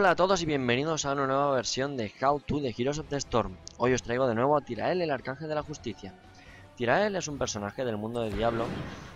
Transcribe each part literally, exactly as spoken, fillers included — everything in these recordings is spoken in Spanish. Hola a todos y bienvenidos a una nueva versión de How to de Heroes of the Storm. Hoy os traigo de nuevo a Tyrael, el Arcángel de la Justicia. Tyrael es un personaje del mundo de Diablo,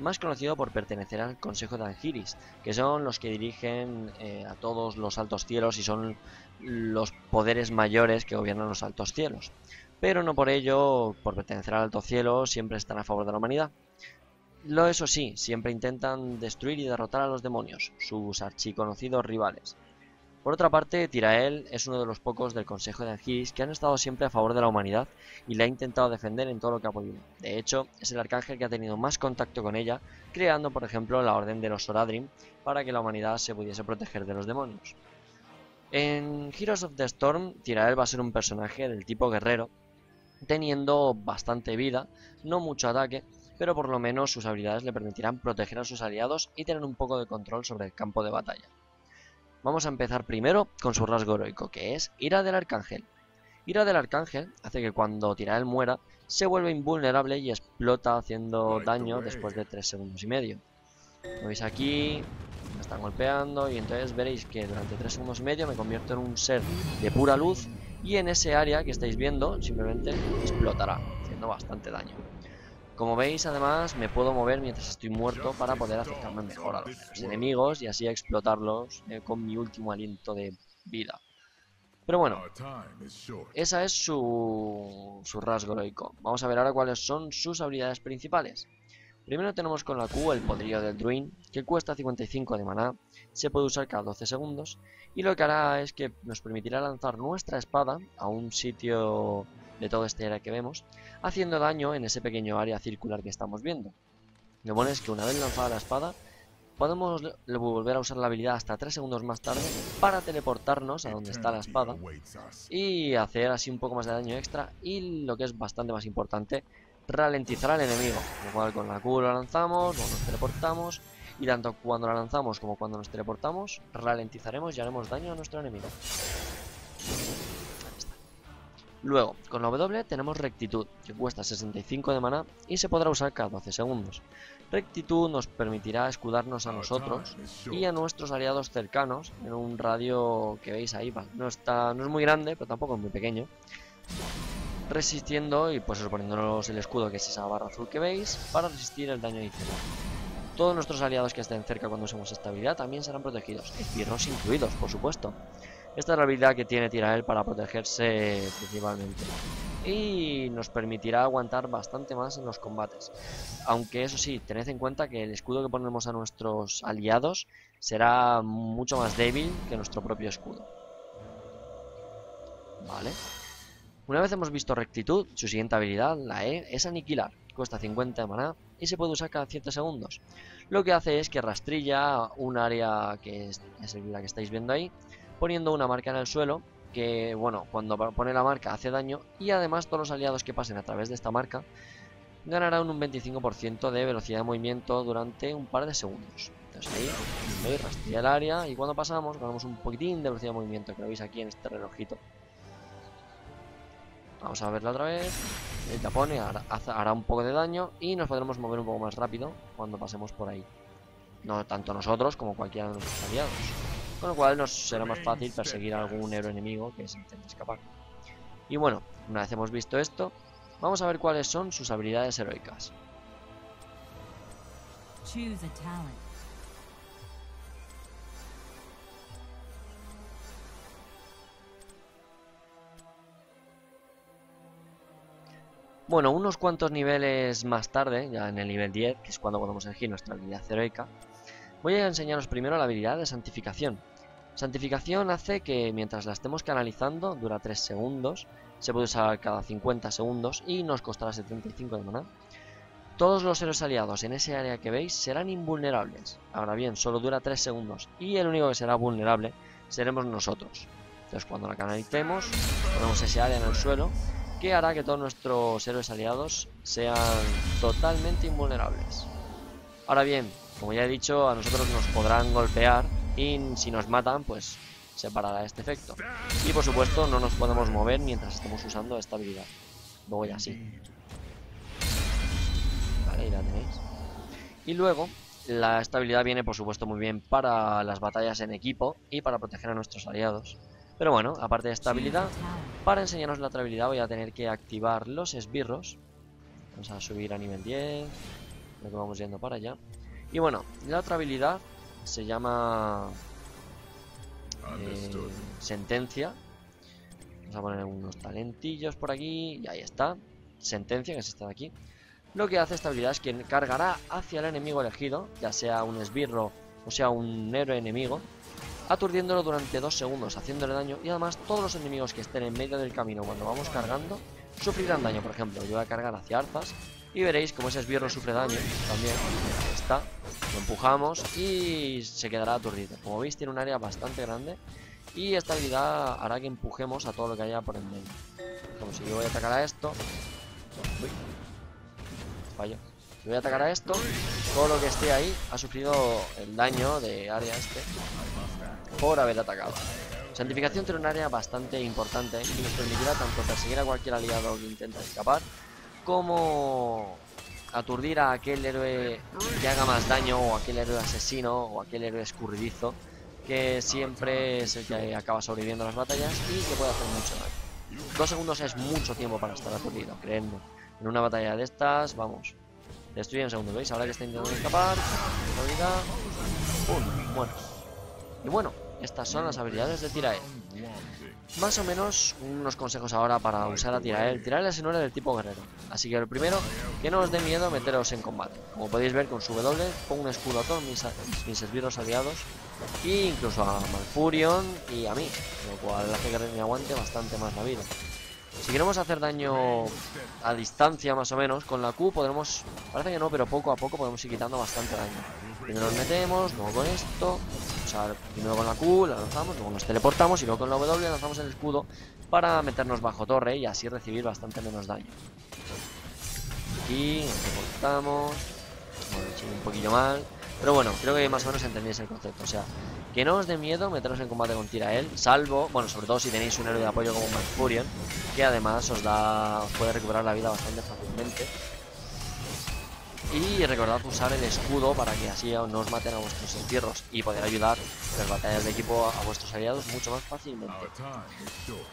más conocido por pertenecer al Consejo de Angiris, que son los que dirigen eh, a todos los altos cielos y son los poderes mayores que gobiernan los altos cielos. Pero no por ello, por pertenecer al alto cielo, siempre están a favor de la humanidad. Lo eso sí, siempre intentan destruir y derrotar a los demonios, sus archiconocidos rivales. Por otra parte, Tyrael es uno de los pocos del Consejo de Angiris que han estado siempre a favor de la humanidad y la ha intentado defender en todo lo que ha podido. De hecho, es el arcángel que ha tenido más contacto con ella, creando por ejemplo la Orden de los Soradrim para que la humanidad se pudiese proteger de los demonios. En Heroes of the Storm, Tyrael va a ser un personaje del tipo guerrero, teniendo bastante vida, no mucho ataque, pero por lo menos sus habilidades le permitirán proteger a sus aliados y tener un poco de control sobre el campo de batalla. Vamos a empezar primero con su rasgo heroico, que es Ira del Arcángel. Ira del Arcángel hace que cuando Tyrael muera, se vuelve invulnerable y explota haciendo daño después de tres segundos y medio. Lo veis aquí, me están golpeando y entonces veréis que durante tres segundos y medio me convierto en un ser de pura luz y en ese área que estáis viendo simplemente explotará, haciendo bastante daño. Como veis, además, me puedo mover mientras estoy muerto para poder acercarme mejor a los enemigos y así explotarlos eh, con mi último aliento de vida. Pero bueno, esa es su, su rasgo heroico. Vamos a ver ahora cuáles son sus habilidades principales. Primero tenemos con la Q el Podrido del Druin, que cuesta cincuenta y cinco de maná, se puede usar cada doce segundos, y lo que hará es que nos permitirá lanzar nuestra espada a un sitio de todo este área que vemos, haciendo daño en ese pequeño área circular que estamos viendo. Lo bueno es que una vez lanzada la espada, podemos volver a usar la habilidad hasta tres segundos más tarde para teleportarnos a donde está la espada y hacer así un poco más de daño extra y, lo que es bastante más importante, ralentizar al enemigo. Lo cual con la Q la lanzamos, luego nos teleportamos y tanto cuando la lanzamos como cuando nos teleportamos ralentizaremos y haremos daño a nuestro enemigo. Luego, con la W tenemos Rectitud, que cuesta sesenta y cinco de maná y se podrá usar cada doce segundos. Rectitud nos permitirá escudarnos a nosotros y a nuestros aliados cercanos en un radio que veis ahí, vale, no, está, no es muy grande, pero tampoco es muy pequeño. Resistiendo y pues poniéndonos el escudo, que es esa barra azul que veis, para resistir el daño adicional. Todos nuestros aliados que estén cerca cuando usemos esta habilidad también serán protegidos, esbirros incluidos, por supuesto. Esta es la habilidad que tiene Tyrael para protegerse principalmente. Y nos permitirá aguantar bastante más en los combates. Aunque eso sí, tened en cuenta que el escudo que ponemos a nuestros aliados será mucho más débil que nuestro propio escudo. Vale. Una vez hemos visto Rectitud, su siguiente habilidad, la E, es Aniquilar. Cuesta cincuenta de maná y se puede usar cada siete segundos. Lo que hace es que rastrilla un área que es, es la que estáis viendo ahí, poniendo una marca en el suelo, que bueno, cuando pone la marca hace daño y además todos los aliados que pasen a través de esta marca ganarán un veinticinco por ciento de velocidad de movimiento durante un par de segundos. Entonces ahí, ahí rastrilla el área y cuando pasamos ganamos un poquitín de velocidad de movimiento, que lo veis aquí en este relojito. Vamos a verla otra vez, el tapón hará un poco de daño y nos podremos mover un poco más rápido cuando pasemos por ahí. No tanto nosotros como cualquiera de nuestros aliados. Con lo cual nos será más fácil perseguir a algún héroe enemigo que se intente escapar. Y bueno, una vez hemos visto esto, vamos a ver cuáles son sus habilidades heroicas. Bueno, unos cuantos niveles más tarde, ya en el nivel diez, que es cuando podemos elegir nuestra habilidad heroica, voy a enseñaros primero la habilidad de Santificación. Santificación hace que mientras la estemos canalizando, dura tres segundos, se puede usar cada cincuenta segundos y nos costará setenta y cinco de maná. Todos los héroes aliados en ese área que veis serán invulnerables. Ahora bien, solo dura tres segundos y el único que será vulnerable seremos nosotros. Entonces cuando la canalicemos, ponemos ese área en el suelo, que hará que todos nuestros héroes aliados sean totalmente invulnerables. Ahora bien, como ya he dicho, a nosotros nos podrán golpear y si nos matan, pues se parará este efecto. Y por supuesto, no nos podemos mover mientras estemos usando esta habilidad. Luego ya sí. Vale, ahí la tenéis. Y luego, La estabilidad viene, por supuesto, muy bien para las batallas en equipo y para proteger a nuestros aliados. Pero bueno, aparte de esta habilidad, para enseñarnos la otra habilidad voy a tener que activar los esbirros. Vamos a subir a nivel diez, creo que vamos yendo para allá. Y bueno, la otra habilidad se llama eh, Sentencia. Vamos a poner unos talentillos por aquí y ahí está. Sentencia, que es esta de aquí. Lo que hace esta habilidad es que cargará hacia el enemigo elegido, ya sea un esbirro o sea un héroe enemigo, aturdiéndolo durante dos segundos, haciéndole daño, y además todos los enemigos que estén en medio del camino cuando vamos cargando sufrirán daño. Por ejemplo, yo voy a cargar hacia Arzas y veréis como ese esbirro sufre daño también. Ahí está, lo empujamos y se quedará aturdido. Como veis, tiene un área bastante grande y esta habilidad hará que empujemos a todo lo que haya por en medio. Como si yo voy a atacar a esto. Uy. Fallo. Voy a atacar a esto, todo lo que esté ahí ha sufrido el daño de área este por haber atacado. Santificación tiene un área bastante importante y nos permitirá tanto perseguir a cualquier aliado que intenta escapar como aturdir a aquel héroe que haga más daño, o aquel héroe asesino o aquel héroe escurridizo, que siempre es el que acaba sobreviviendo a las batallas y que puede hacer mucho daño. Dos segundos es mucho tiempo para estar aturdido, creedme. En una batalla de estas, vamos, destruye en segundo, ¿veis? Ahora que está intentando escapar, ¡pum! Bueno. Y bueno, estas son las habilidades de Tyrael. Más o menos unos consejos ahora para usar a Tyrael. Tyrael es un héroe del tipo guerrero, así que lo primero, que no os dé miedo meteros en combate. Como podéis ver, con su W pongo un escudo a todos mis, a mis esbirros aliados, e incluso a Malfurion y a mí, lo cual hace que me aguante bastante más la vida. Si queremos hacer daño a distancia, más o menos, con la Q podremos, parece que no, pero poco a poco podemos ir quitando bastante daño. Primero nos metemos, luego con esto, o sea, primero con la Q la lanzamos, luego nos teleportamos y luego con la W lanzamos el escudo para meternos bajo torre y así recibir bastante menos daño. Aquí nos teleportamos, bueno, he hecho un poquillo mal, pero bueno, creo que más o menos entendéis el concepto, o sea... Que no os dé miedo meteros en combate con Tyrael, salvo, bueno, sobre todo si tenéis un héroe de apoyo como Malfurion, que además os da, os puede recuperar la vida bastante fácilmente. Y recordad usar el escudo para que así no os maten a vuestros entierros y poder ayudar en las batallas de equipo a vuestros aliados mucho más fácilmente.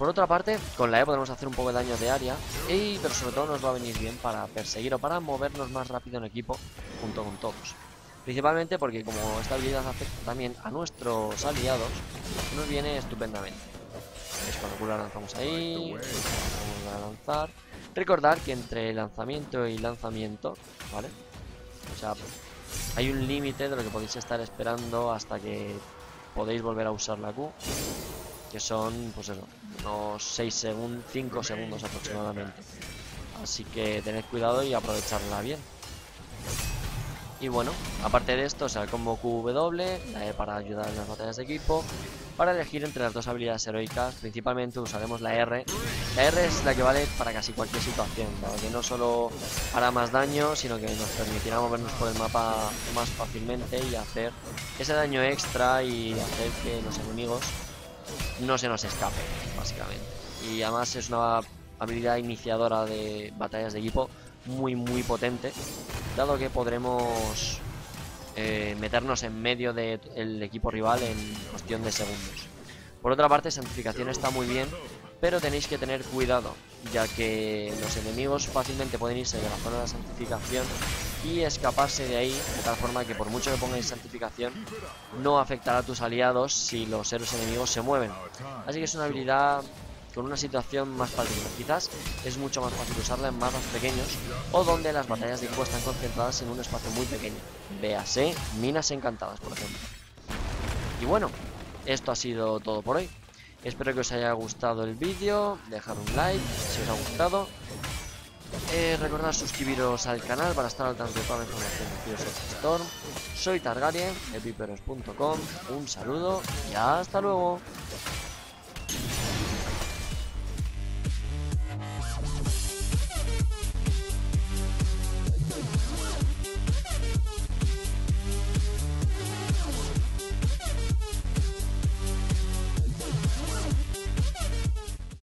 Por otra parte, con la E podemos hacer un poco de daño de área, y, pero sobre todo nos va a venir bien para perseguir o para movernos más rápido en equipo junto con todos. Principalmente porque como esta habilidad afecta también a nuestros aliados, nos viene estupendamente. ¿Veis? Con la Q la lanzamos ahí, vamos a lanzar. Recordar que entre lanzamiento y lanzamiento, ¿vale? O sea, hay un límite de lo que podéis estar esperando hasta que podéis volver a usar la Q, que son, pues eso, unos seis segundos, cinco segundos aproximadamente. Así que tened cuidado y aprovecharla bien. Y bueno, aparte de esto, o sea, el combo Q W, la E para ayudar en las batallas de equipo. Para elegir entre las dos habilidades heroicas, principalmente usaremos la R. La R es la que vale para casi cualquier situación, ¿no? Que no solo hará más daño, sino que nos permitirá movernos por el mapa más fácilmente y hacer ese daño extra y hacer que los enemigos no se nos escapen, básicamente. Y además es una habilidad iniciadora de batallas de equipo muy muy potente, dado que podremos eh, meternos en medio del equipo rival en cuestión de segundos. Por otra parte, Santificación está muy bien, pero tenéis que tener cuidado, ya que los enemigos fácilmente pueden irse de la zona de la Santificación y escaparse de ahí, de tal forma que por mucho que pongáis Santificación, no afectará a tus aliados si los héroes enemigos se mueven. Así que es una habilidad... con una situación más particular. Quizás es mucho más fácil usarla en mapas pequeños o donde las batallas de equipo están concentradas en un espacio muy pequeño. Véase Minas Encantadas, por ejemplo. Y bueno, esto ha sido todo por hoy. Espero que os haya gustado el vídeo. Dejad un like si os ha gustado. Eh, recordad suscribiros al canal para estar al tanto de toda la información de Heroes of the Storm. Soy Targaryen de pypheroes punto com. Un saludo y hasta luego.